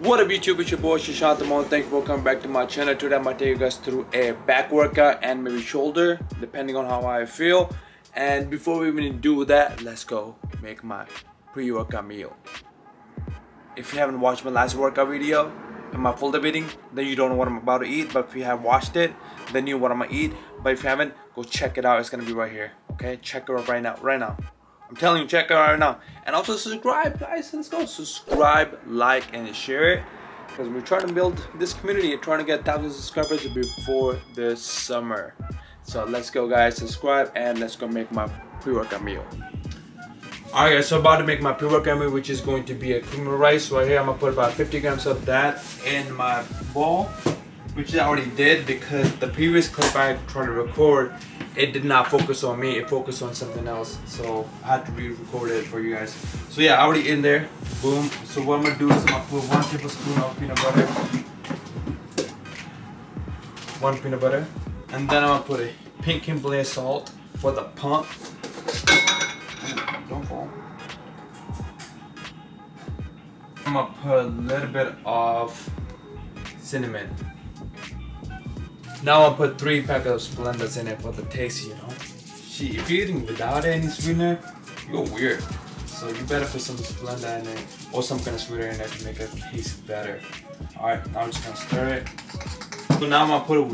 What up YouTube, it's your boy Sushant Mohan. Thanks for welcome back to my channel. Today I'm gonna take you guys through a back workout and maybe shoulder, depending on how I feel. And before we even do that, let's go make my pre-workout meal. If you haven't watched my last workout video, am I full debating? Then you don't know what I'm about to eat, but if you have watched it, then you know what I'm gonna eat. But if you haven't, go check it out, it's gonna be right here. Okay, check it out right now. I'm telling you, check it out right now. And also subscribe, guys. Let's go. Subscribe, like, and share it. Because we're trying to build this community. We're trying to get 1,000 subscribers before the summer. So let's go, guys. Subscribe, and let's go make my pre-workout meal. Alright, guys. So I'm about to make my pre-workout meal, which is going to be a cream of rice. Right here, I'm going to put about 50 grams of that in my bowl. Which I already did because the previous clip I tried to record, it did not focus on me, it focused on something else. So I had to re-record it for you guys. So yeah, already in there, boom. So what I'm gonna do is I'm gonna put 1 tablespoon of peanut butter. 1 peanut butter. And then I'm gonna put a pink Himalayan salt for the pump. Don't fall. I'm gonna put a little bit of cinnamon. Now I'll put 3 packs of Splendas in it for the taste, you know. Gee, if you're eating without any sweetener, you're weird. So you better put some Splenda in it or some kind of sweetener in it to make it taste better. Alright, now I'm just gonna stir it. So now I'm gonna put a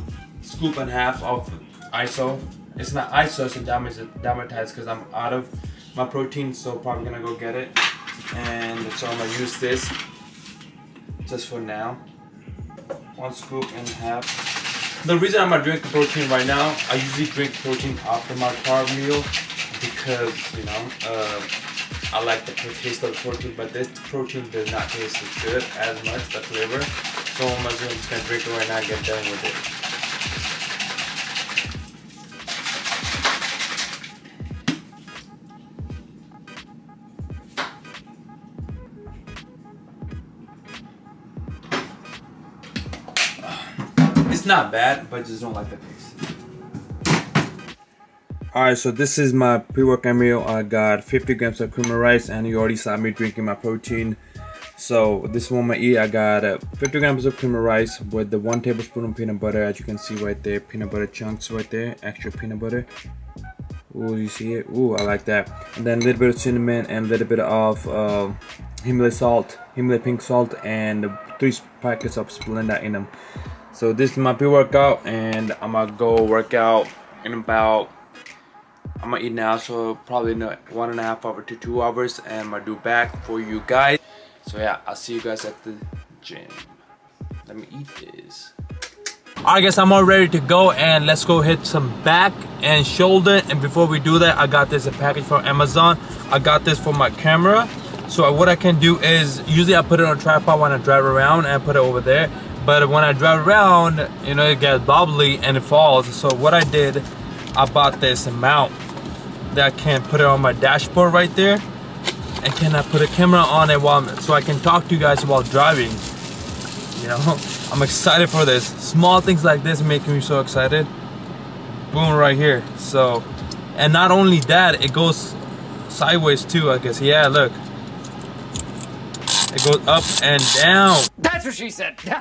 scoop and a half of ISO. It's not ISO, it's diametized because I'm out of my protein, so probably gonna go get it. And so I'm gonna use this just for now. 1 scoop and a half. The reason I'm not drinking protein right now, I usually drink protein after my carb meal because, you know, I like the taste of the protein, but this protein does not taste as good as much, the flavor. So I'm just gonna drink it right now and get done with it. Not bad, but just don't like the taste. Alright, so this is my pre-workout meal. I got 50 grams of cream of rice, and you already saw me drinking my protein. So this is what I'm gonna eat. I got 50 grams of cream of rice with the 1 tablespoon of peanut butter, as you can see right there. Peanut butter chunks right there, extra peanut butter. Ooh, you see it? Ooh, I like that. And then a little bit of cinnamon and a little bit of Himalayan salt, Himalayan pink salt, and 3 packets of Splenda in them. So this is my pre-workout, and I'm gonna go work out in about, I'm gonna eat now, so probably in 1.5 hours to 2 hours, and I'm gonna do back for you guys. So yeah, I'll see you guys at the gym. Let me eat this. All right guys, I'm all ready to go, and let's go hit some back and shoulder. And before we do that, I got this a package from Amazon. I got this for my camera. So what I can do is, usually I put it on a tripod when I drive around and put it over there. But when I drive around, you know, it gets bobbly and it falls. So what I did, I bought this mount that can put it on my dashboard right there. And can I put a camera on it while so I can talk to you guys while driving. You know, I'm excited for this. Small things like this make me so excited. Boom, right here. So, and not only that, it goes sideways too, I guess. Yeah, look. It goes up and down. That's what she said. Hey,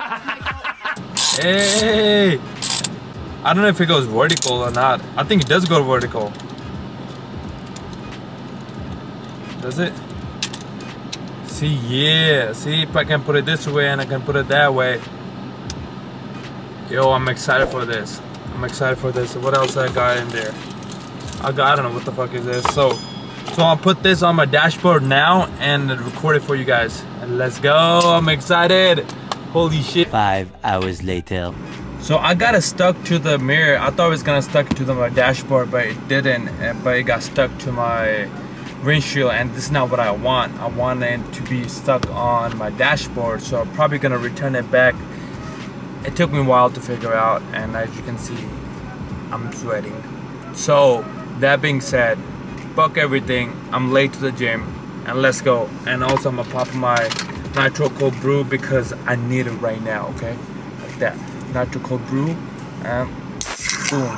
I don't know if it goes vertical or not. I think it does go vertical. Does it? See, yeah. See if I can put it this way and I can put it that way. Yo, I'm excited for this. I'm excited for this. What else I got in there? I don't know what the fuck is this. So I'll put this on my dashboard now and record it for you guys. And let's go, I'm excited. Holy shit. 5 hours later. So I got it stuck to the mirror. I thought it was gonna stuck to my dashboard, but it didn't. But it got stuck to my windshield, and this is not what I want. I want it to be stuck on my dashboard, so I'm probably gonna return it back. It took me a while to figure out, and as you can see, I'm sweating. So that being said, fuck everything, I'm late to the gym, and let's go. And also I'm gonna pop my Nitro cold brew because I need it right now, okay? Like that, Nitro cold brew, and boom.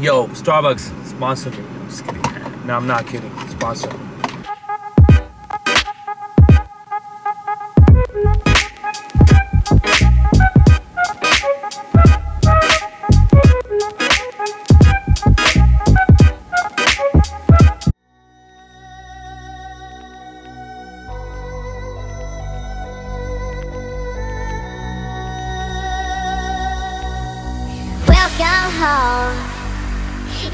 Yo, Starbucks, sponsor me. I'm just kidding. No, I'm not kidding, sponsor me. go home.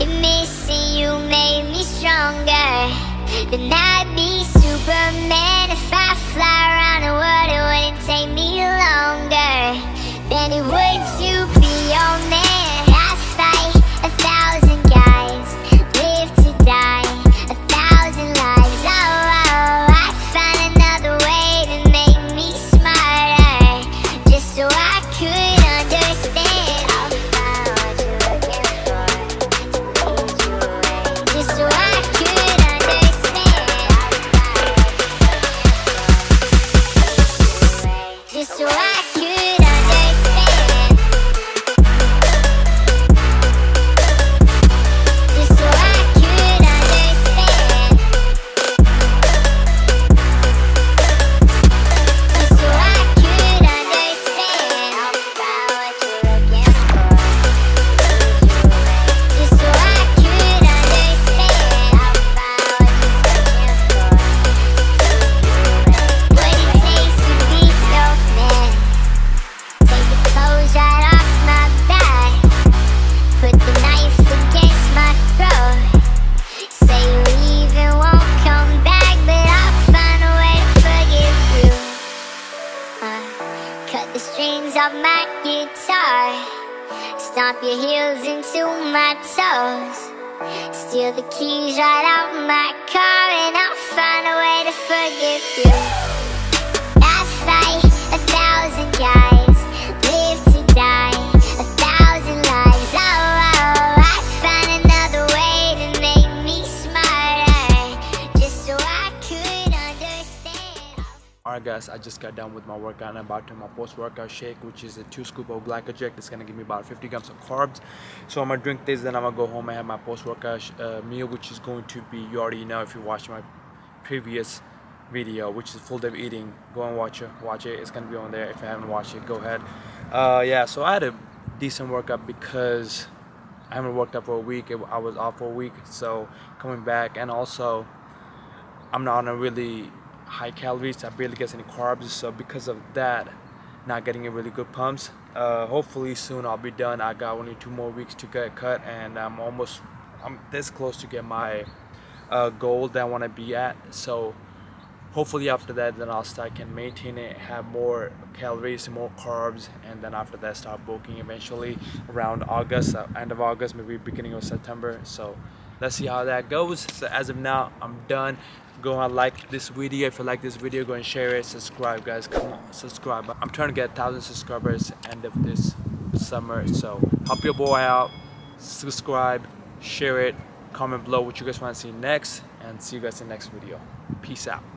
It missing you made me stronger. Then I'd be Superman if I fly around the world. It wouldn't take me longer than it would to be your man. I fight 1,000 guys, live to die 1,000 lives. Oh, I find another way to make me smarter, just so I could understand. I'll find what you're looking for to lead you away, just so I could understand. I'll find what you're looking for to lead you away, just so I could understand. Just so I could understand. Just so I could understand. All about what you're looking for to lead you away, just so I could understand. All about what you're looking for to lead you away. What it takes to be your man. Take the clothes right off my back. Put the knife against my throat. Say you leave and won't come back, but I'll find a way to forgive you. Cut the strings off my guitar. Stomp your heels into my toes. Steal the keys right out my car, and I'll find a way to forgive you. I fight 1,000 guys, live to die 1,000 lives. Oh, I find another way to make me smarter, just so I could understand. Alright guys, I just got done with my workout and I'm about to my post-workout shake, which is a 2 scoop of Glycoject. It's gonna give me about 50 grams of carbs. So I'm gonna drink this, then I'm gonna go home and have my post-workout meal, which is going to be, you already know if you watched my previous video, which is full day eating. Go and watch it. It's gonna be on there. If you haven't watched it, go ahead. Yeah, so I had a decent workout because I haven't worked out for a week. I was off for a week, so coming back, and also I'm not on a really high calories. I barely get any carbs, so because of that, not getting a really good pumps. Hopefully soon I'll be done. I got only 2 more weeks to get cut, and I'm this close to get my goal that I want to be at. So hopefully after that, then I'll start can maintain it, have more calories, more carbs, and then after that start bulking eventually around August, end of August, maybe beginning of September. So let's see how that goes. So as of now, I'm done. Go and like this video. If you like this video, go and share it. Subscribe, guys. Come on, subscribe. I'm trying to get 1,000 subscribers end of this summer. So help your boy out. Subscribe, share it, comment below what you guys want to see next, and see you guys in the next video. Peace out.